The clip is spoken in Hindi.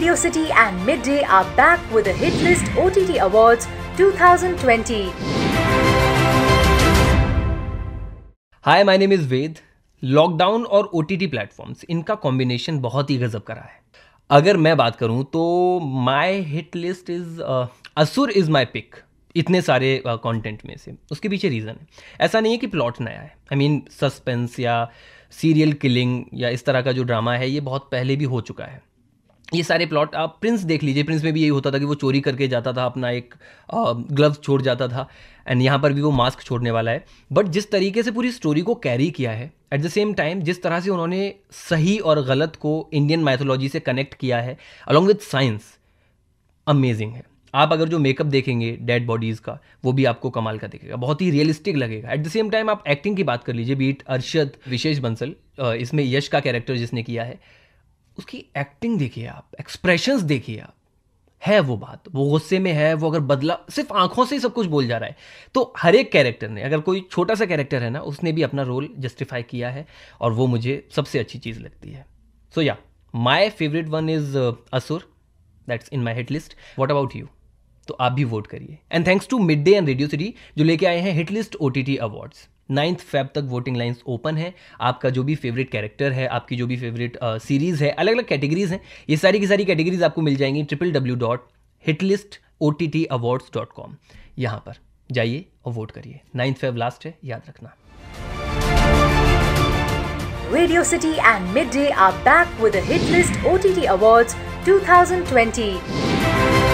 Radio City and Midday are back with the Hit List OTT Awards 2020. Hi, my name is Ved. Lockdown और OTT प्लेटफॉर्म्स इनका कॉम्बिनेशन बहुत ही गजब करा है. अगर मैं बात करूं तो my hit list is Asur is my pick. इतने सारे कंटेंट में से उसके पीछे रीज़न है. ऐसा नहीं है कि प्लॉट नया है. आई मीन सस्पेंस या सीरियल किलिंग या इस तरह का जो ड्रामा है ये बहुत पहले भी हो चुका है. ये सारे प्लॉट आप प्रिंस देख लीजिए. प्रिंस में भी यही होता था कि वो चोरी करके जाता था, अपना एक ग्लव्स छोड़ जाता था, एंड यहाँ पर भी वो मास्क छोड़ने वाला है. बट जिस तरीके से पूरी स्टोरी को कैरी किया है, एट द सेम टाइम जिस तरह से उन्होंने सही और गलत को इंडियन माइथोलॉजी से कनेक्ट किया है अलॉन्ग विथ साइंस, अमेजिंग है. आप अगर जो मेकअप देखेंगे डेड बॉडीज़ का, वो भी आपको कमाल का दिखेगा, बहुत ही रियलिस्टिक लगेगा. एट द सेम टाइम आप एक्टिंग की बात कर लीजिए, बीट अरशद विशेष बंसल, इसमें यश का कैरेक्टर जिसने किया है, उसकी एक्टिंग देखिए आप, एक्सप्रेशंस देखिए आप, है वो बात, वो गुस्से में है, वो अगर बदला, सिर्फ आंखों से ही सब कुछ बोल जा रहा है. तो हर एक कैरेक्टर ने, अगर कोई छोटा सा कैरेक्टर है ना, उसने भी अपना रोल जस्टिफाई किया है और वो मुझे सबसे अच्छी चीज़ लगती है. So yeah my favourite one is Asur, that's in my hit list. What about you? तो आप भी वोट करिए. And thanks to Mid Day and Radio City जो लेके आए हैं हिट लिस्ट OTT अवार्ड्स. 9 फ़रवरी तक वोटिंग लाइंस ओपन है. आपका जो भी फेवरेट कैरेक्टर है, आपकी जो भी फेवरेट सीरीज़ है, अलग अलग कैटेगरीज हैं, ये सारी की सारी कैटेगरीज आपको मिल जाएंगी www.hitlistOTTawards.com. यहाँ पर जाइए और वोट करिए. 9 फ़रवरी लास्ट है, याद रखना. Radio City and Mid Day are back with the hit list OTT awards 2020.